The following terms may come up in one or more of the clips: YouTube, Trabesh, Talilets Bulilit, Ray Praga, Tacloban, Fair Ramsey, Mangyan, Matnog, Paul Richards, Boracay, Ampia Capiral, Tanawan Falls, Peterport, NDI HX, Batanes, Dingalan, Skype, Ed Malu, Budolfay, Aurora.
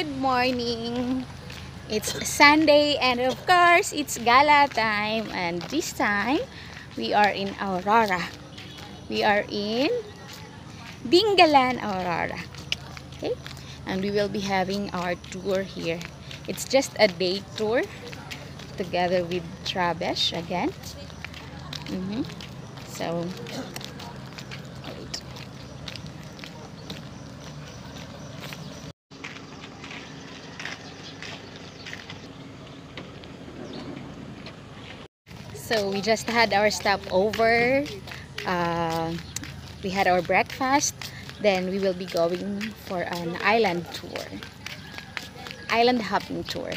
Good morning! It's Sunday and of course it's gala time, and this time we are in Aurora. We are in Dingalan, Aurora. Okay? And we will be having our tour here. It's just a day tour together with Trabesh again. So we just had our stopover. We had our breakfast. Then we will be going for an island tour. Island hopping tour.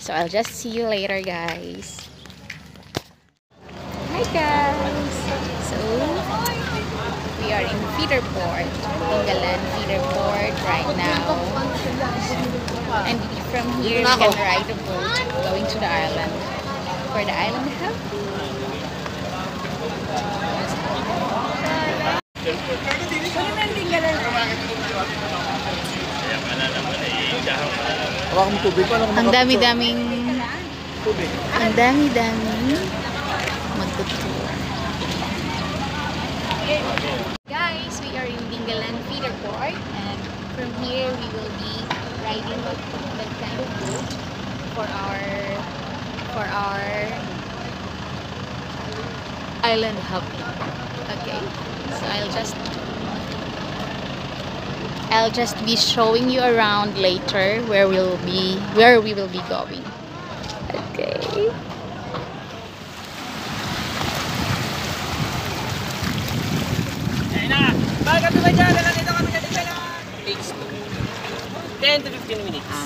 So I'll just see you later, guys. Hi guys! So we are in Peterport. Dingalan Peterport right now. And from here we can ride a boat going to the island. For the island hopping. Ang dami-daming magtutuwa. Guys, we are in Dingalan Peterport, and from here we will be riding that kind of boat for our island hopping. Okay, so I'll just be showing you around later where we will be going. Okay. Takes 10 to 15 minutes.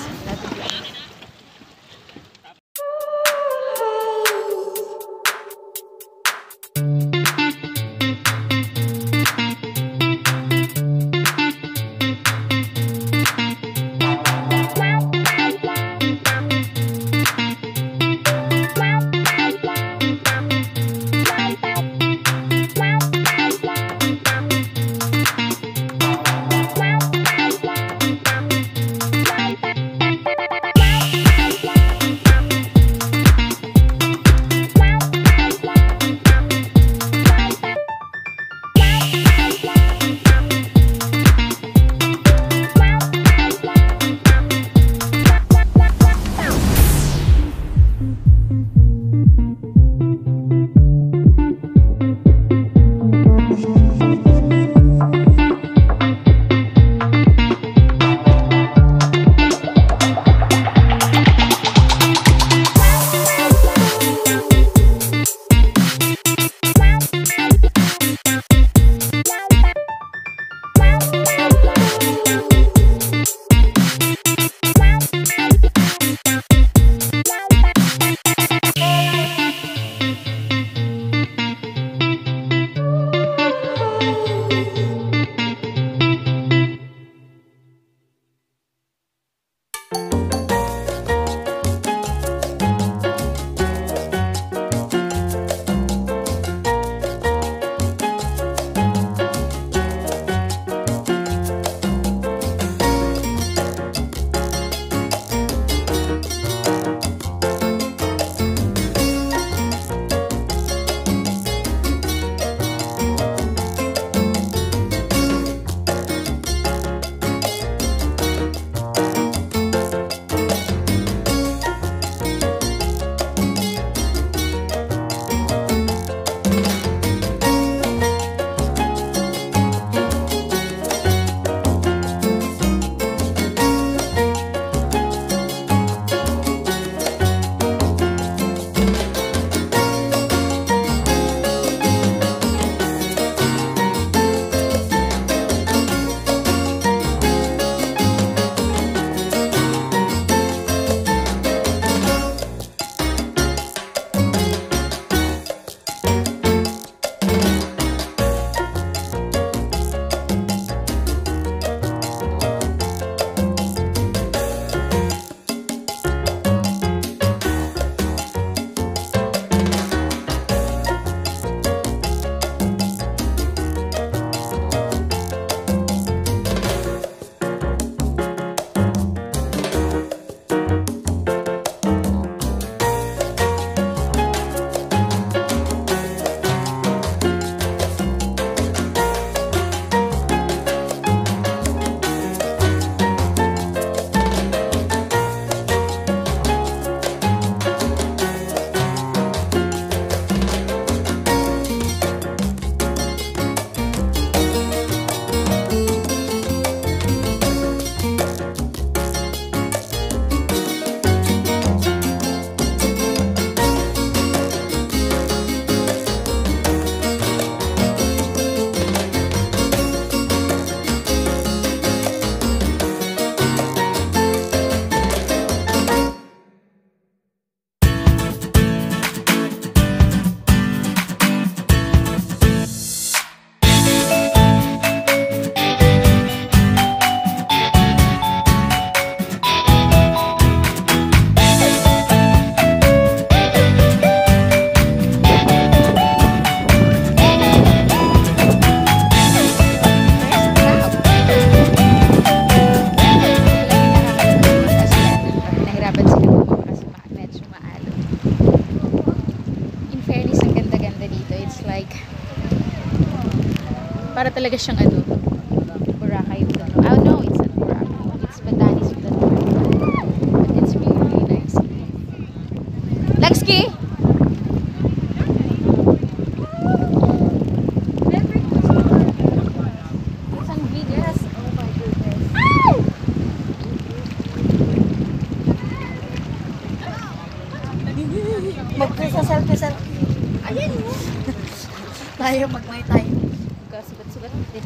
Para talaga siyang ano, Boracay. Oh no, it's not Boracay. It's Batanes. It's really, really nice. Lagski! Tayo magmay tayo. Magkasugat-sugat din.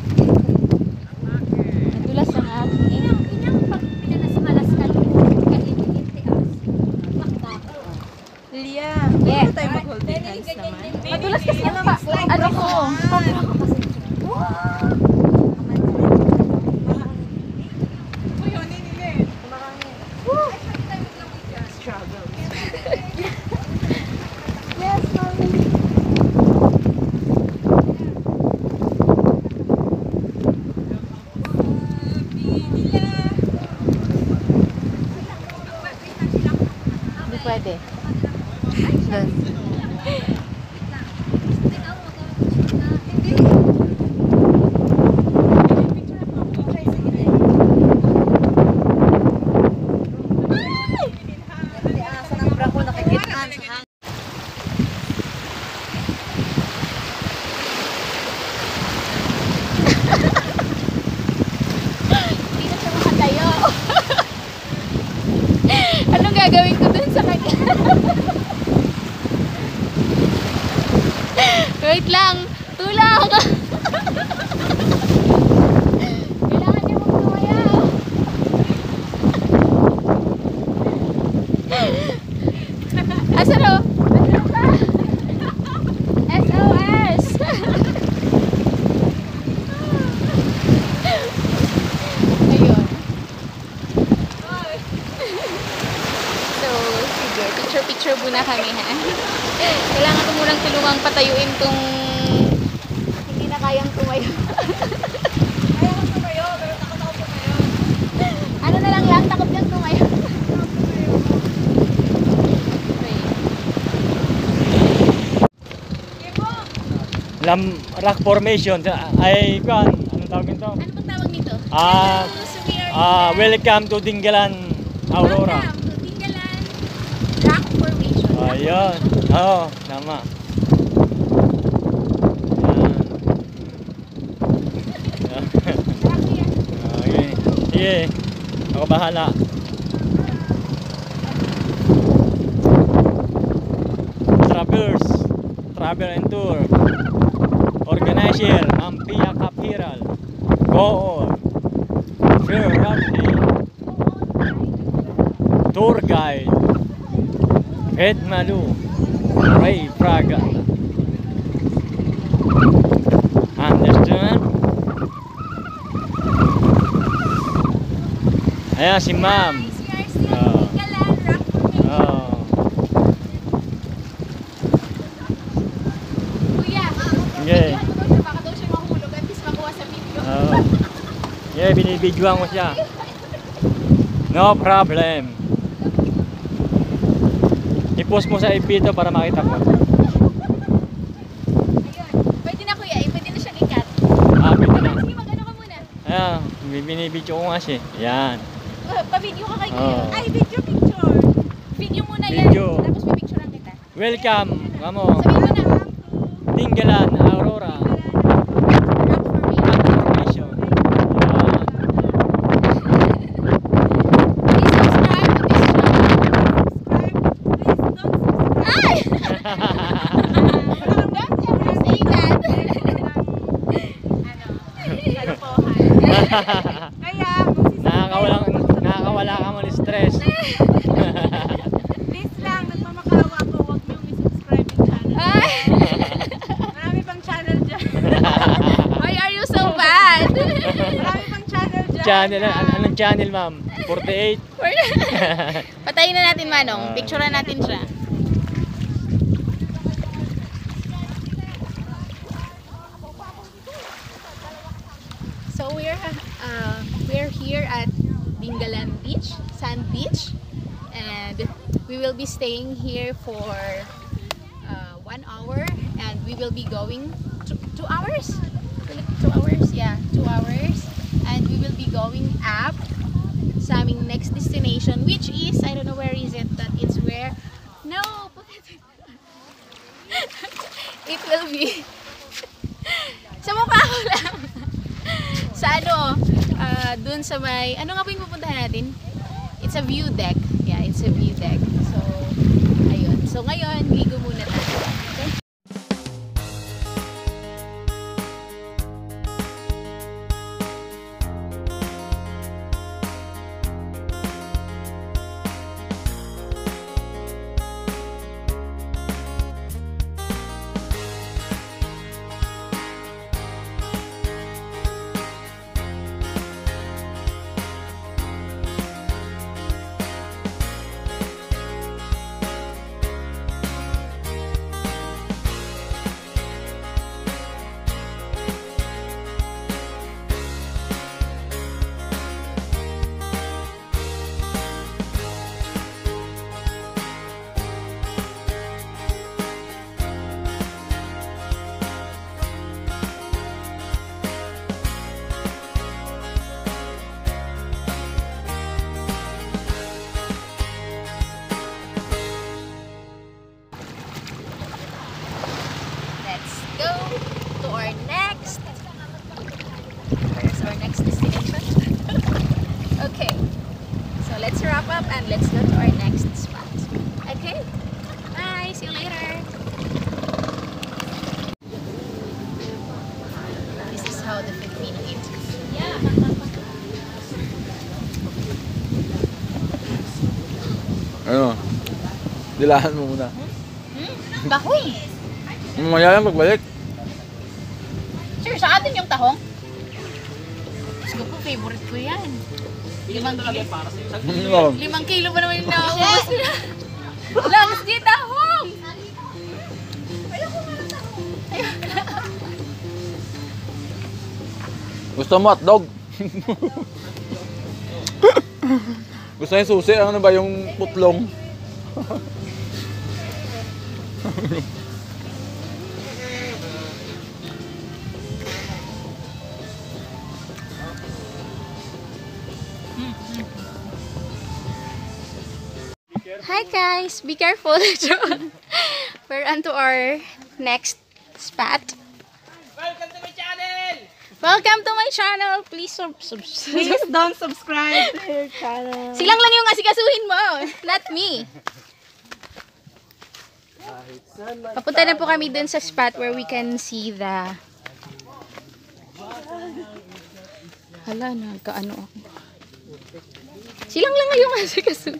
Nadulas ang aking inang pagpinanasmalas ka kalimiti as makbako. Lia, yes. Ano tayo mag-holding hands naman? Madulas kasi ang ano ko. Pagpinanasmalas ko kasi. Wow! Muna kami ha. Kailangan ko munang tulungang patayuin tong hindi na kayang tumayo. Kaya ko tumayo, pero takot ako tumayo. Ano na lang yan, takot lang tumayo. Rock formation. Ay, kuan, ano tawag nito? Ano pang tawag nito? Welcome to Dingalan, Aurora. Ayun. Oo, tama. Okay. Sige. Ako bahala. Traverse. Travel and Tour. Organizer. Ampia Capiral. Go on. Fair Ramsey. Tour Guide. Ed Malu, Ray Praga. Understand? Ayan si Ma'am. Kuya, okay. Baka daw siya mahulog at least makuha sa video. Yeah, binibidyoan ko siya. No problem. I-post mo sa IP ito para makita ko. Ayun. Pwede na kuya. Pwede na siya likat. Pwede na. Sige, mag-ano ka muna. Ayan. Binibidyo ko nga siya. Ayan. Pa-video ka kay kuya. Ay, video picture. Video muna yan. Video. Tapos pipicture lang kita. Welcome. Kamo. Sabihin mo na. Dingalan, Aurora. Kaya, nakakawala ka mo ng stress. Please lang, nagmamakawa ko, huwag niyong i-subscribe yung channel. Marami pang channel dyan. Why are you so bad? Marami pang channel dyan. Channel, anong channel ma'am? 48? Patayin na natin Manong, picture na natin siya. We're here at Dingalan Beach, Sand Beach, and we will be staying here for 1 hour, and we will be going 2 hours. sa aming next destination, which is, I don't know where is it, but it's where, no, it will be sa mukha ko lang sa ano, dun sa may, ano nga po yung pupuntahan natin? It's a view deck. Yeah, it's a view deck. So, ayun. So, ngayon, gigo muna tayo. Okay? Dilahan mo muna. Bahoy! Mamaya lang pagbalik. Sir, sa atin yung tahong? Gusto ko, favorite ko yan. 5 kilo. 5 kilo pa naman yung naubos nila. Langs di tahong! Wala ko nga ng tahong. Gusto mo hotdog? Gusto niya susi? Ano ba yung putlong? Hi guys, be careful. We're on to our next spot. Welcome to my channel. Welcome to my channel. Please don't subscribe to your channel. Silang lang yung asikasuhin mo, not me. Papunta na po kami dun sa spot where we can see the... Hala, nagkaano ako. Silang lang yung asikasuhin.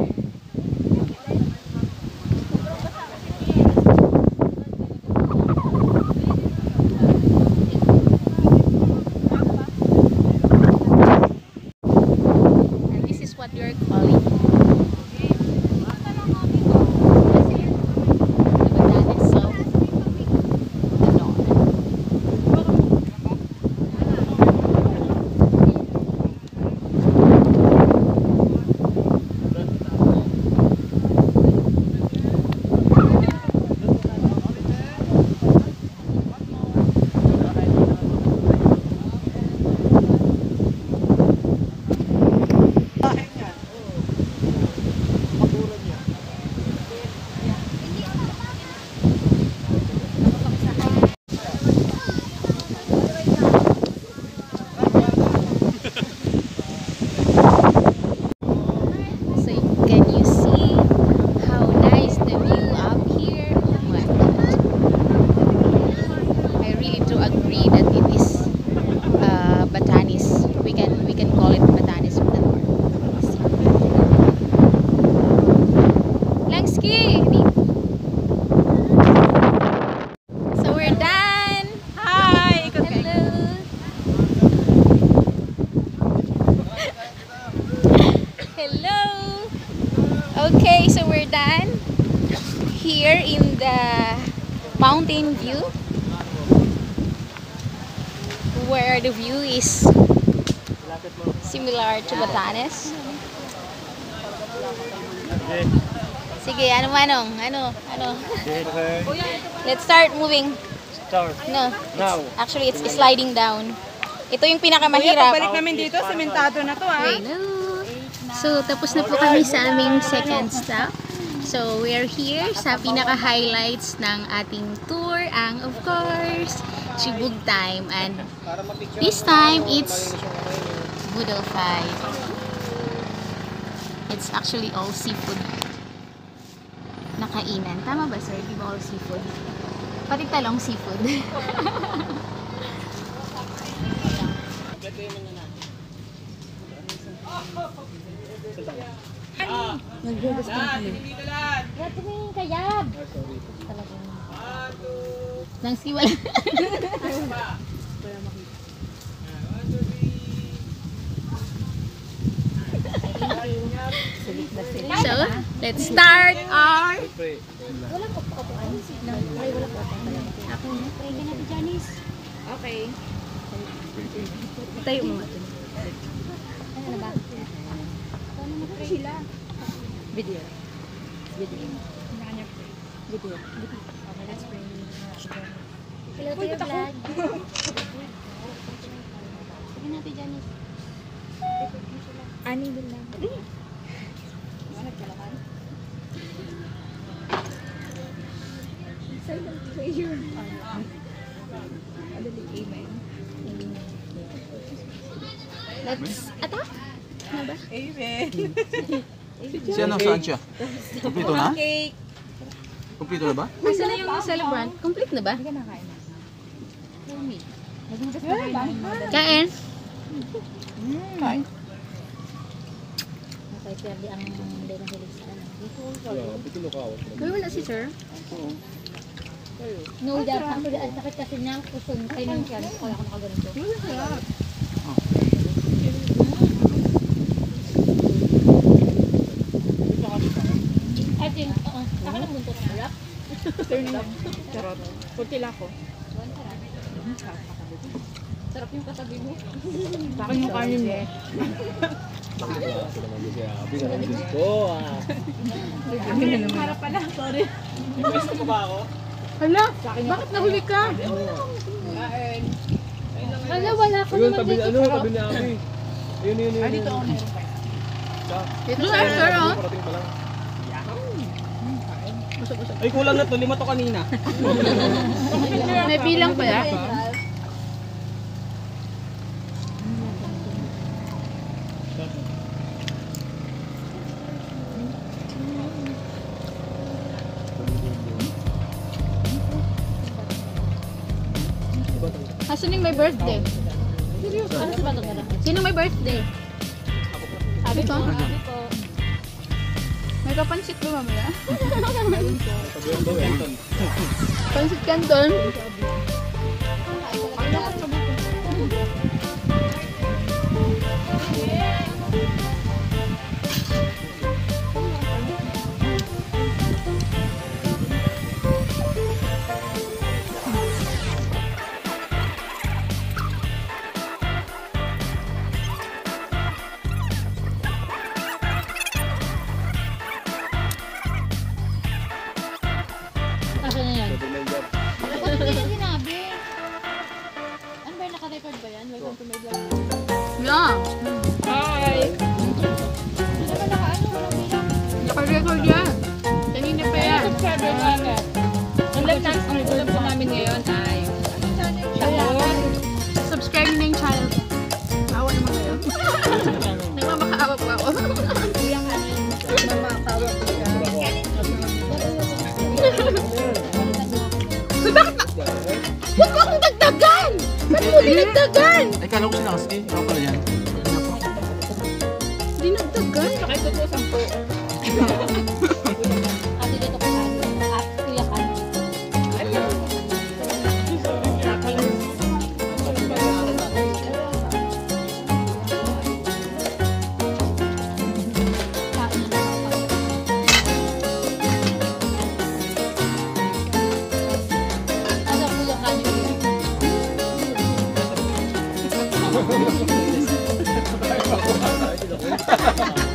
Okay, so we're done here in the mountain view, where the view is similar to Batanes. Sige, ano manong? Ano? Let's start moving. No. Actually, it's sliding down. Ito yung pinakamahirap. Balik namin dito, sementado na to ah. So, tapos na po kami sa aming second stop. So, we are here sa pinaka-highlights ng ating tour, ang of course, Chibug time, and this time it's Budolfay. It's actually all seafood na kainan. Tama ba sir? Di ba all seafood? Pati talong seafood. Nang siwala. So, let's start our okay. Tayo mo. Ano ba? Video. Okay, let's bring hello to your vlog. Sige natin, Janice. Ani din lang. Silent prayer. Amen. Let's attack. Amen. Siya nang saan siya? Kumpleto na? Kumpleto na ba? Asa na yung celebrant? Complete na ba? Kain. Kain. Kaya wala si sir? No, dahil sakit kasi niya ang puso. Kaya nang kaya wala ko nakaganito. Sarap. Putila ko. Sarap yung katabi mo. Bakit yung kanin mo? Harap pala, sorry. Ipuesto ko ba ako? Hala, bakit nahuli ka? Hala, wala ka naman dito. Ano, tabi niya ako eh. Ayun. Dito ako meron pa. Dito na, sir, o. Ay, kulang na to. 5 to kanina. May bilang pala. Asan may birthday? Sino may birthday? Sabi ko? May kapansit ba mamaya? Pansit canton?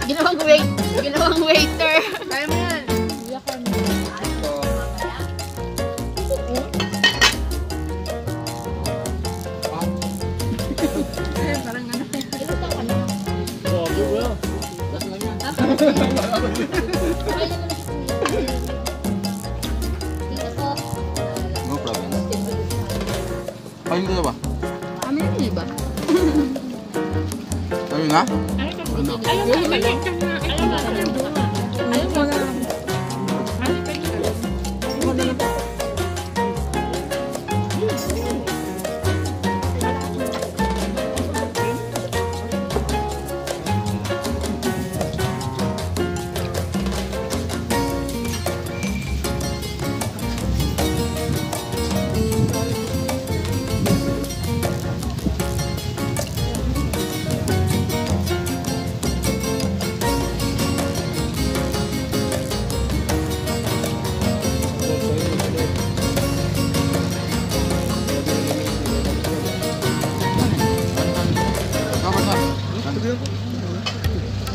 Ginawang waiter. Kaya mo yan. Parang ano. No problem. Kain ko na ba? Kami na iba. Kami na?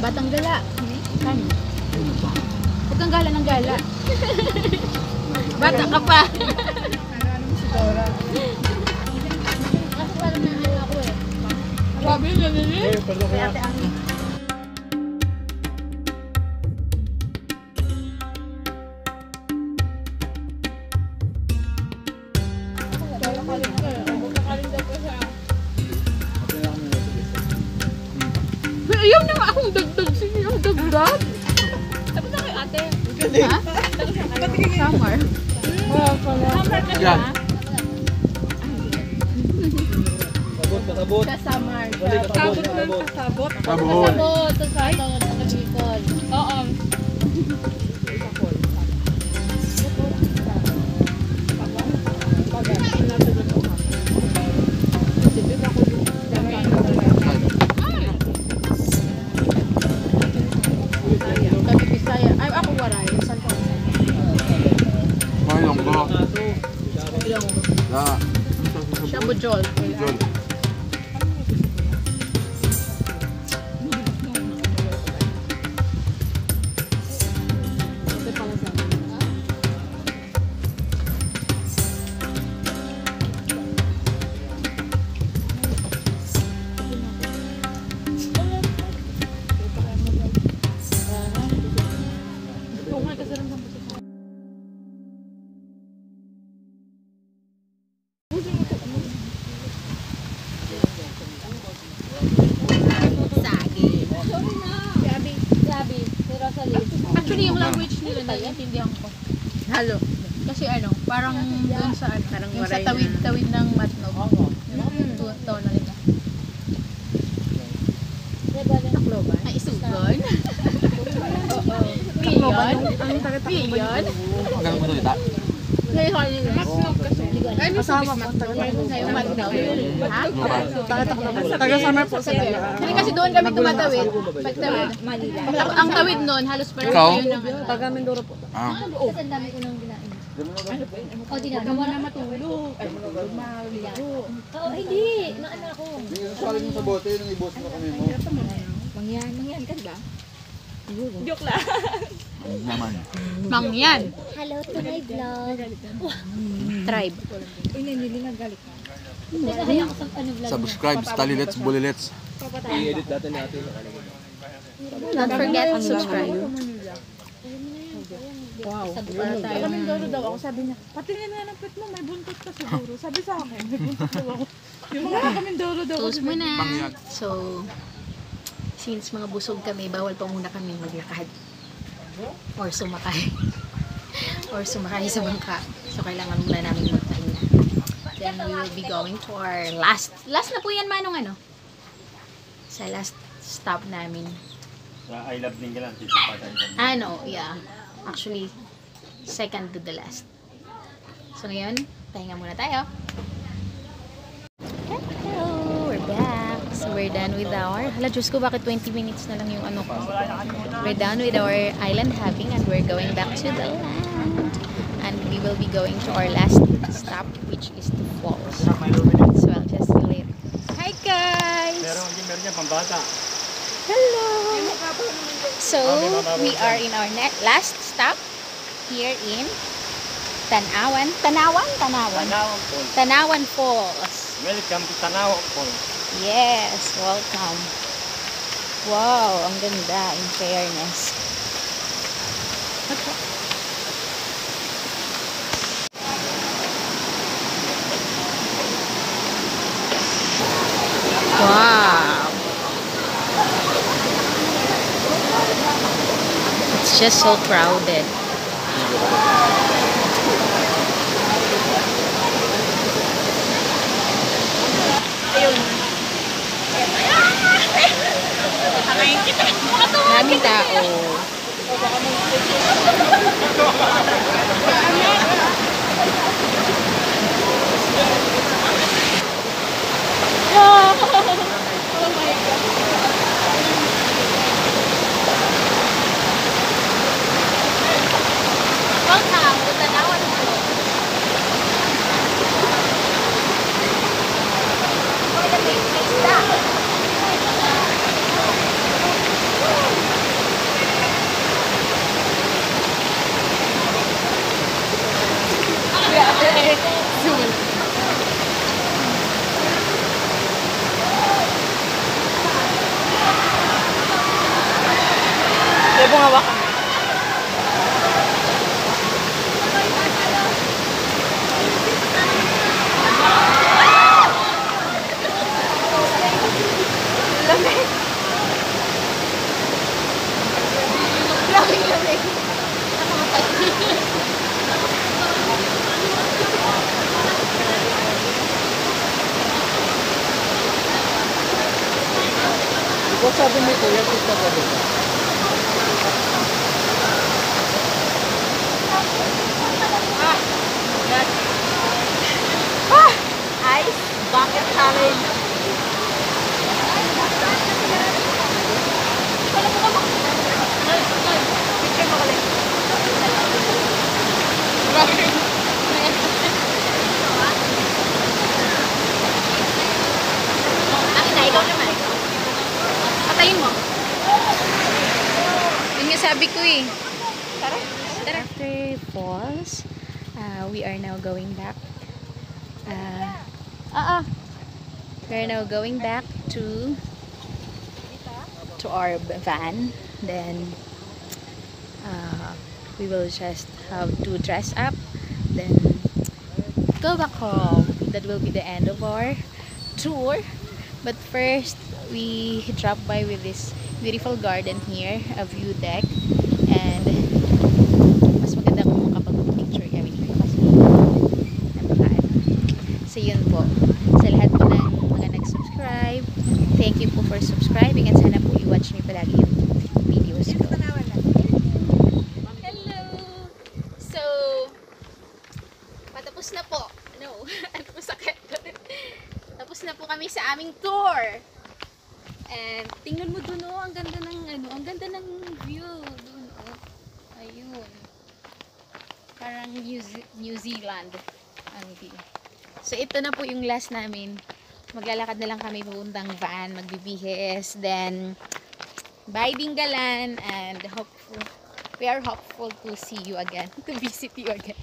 Batang gala. Kan? Huwag kang gala ng gala. Batang ka pa. Kasi walang nangyari ako eh. Sabi niya nilin. Kaya ate Ami. Dad? Tapos na kayo ate. Ha? Tapos na kayo. Summer. Summer ka na. Pasabot. Kasamar siya. Pasabot lang. Pasabot. Pasabot. Pasabot. Naglikod. Oo. Jol. Jol. Halo. Kasi ano, parang doon sa parang yung sa tawid-tawid ng Matnog. Oo. Doon na rin. Tacloban. Ay, isugon. Tacloban. Ang taga-Tacloban. Hanggang mo tulita? Matnog kasi. Ano sa Matnog? Ha? Taga-Tacloban. Taga-Samar po sa Tacloban. Kasi doon kami tumatawid. Pagtawid. Ang tawid noon, halos parang yun ang taga-Mindoro po. Ah. Kasi ang dami ko nang ginain. O, dinalo. Huwag na matulog. Oo, hindi. Naano ako. Sabi mo sa bote, nang ibos mo kami mo. Mangyan. Mangyan ka ba? Joke lang. Mangyan. Hello to my vlog. Tribe. Uy, nililinag galit ka. Subscribe, Talilets Bulilit. I-edit natin natin. Don't forget to subscribe. Wow. Kamindoro daw ako, sabi niya, patingin nga ng pet mo, may buntot ka siguro. Sabi sa akin, may buntot daw ako. Yung mga kamindoro daw ako. Close mo na. So, since mga busog kami, bawal pa muna kami maglakad. Or sumakay. Or sumakay sa bangka. So, kailangan muna namin magpahinga. Then, we will be going for last na po yan, Manong ano? Sa last stop namin. I love Dingalan. Ano, yeah. Actually, second to the last. So ngayon, pahinga muna tayo. Hello! We're back. So we're done with our... Hala, Diyos ko, bakit 20 minutes na lang yung ano ko? We're done with our island hopping and we're going back to the land. And we will be going to our last stop, which is the falls. So I'll just go later. Hi guys! niya, pambata. Hello! So, we are in our last stop here in Tanawan Falls. Welcome to Tanawan Falls. Yes, welcome. Wow, ang ganda, in fairness. Okay. Wow. It's just so crowded. Daming tao. Sabi mo ko, yan kita ka dito. Ice bucket challenge. Akin na, ikaw naman. Patayin mo. Yun nga sabi ko eh. Tara. Tara. After falls, we are now going back. We are now going back to our van. Then, we will just have to dress up. Then, go back home. That will be the end of our tour. But first, we dropped by with this beautiful garden here, a view deck, and mas maganda kung makapag-picture kami dito kasi napakaan. So yun po, sa lahat po ng mga nag-subscribe, thank you po for subscribing and sana po i-watch niyo palagi yung videos ko. Hello! So, patapos na po. No, ano po sakit? Tapos na po kami sa aming tour. And tingnan mo doon, oh, ang ganda ng ano, ang ganda ng view doon, oh. Ayun. Parang New Zealand ang view. So ito na po yung last namin. Maglalakad na lang kami papuntang van, magbibihis, then bye Dingalan, and we are hopeful to see you again, to visit you again.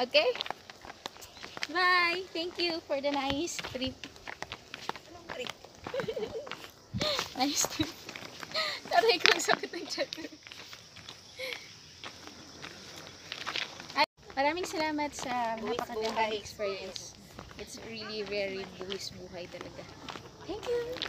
Okay? Bye! Thank you for the nice trip. Anong trip? Nice trip. Taray ko ang sakit ng chat. Maraming salamat sa napakagandang experience. It's really very buwis buhay talaga. Thank you!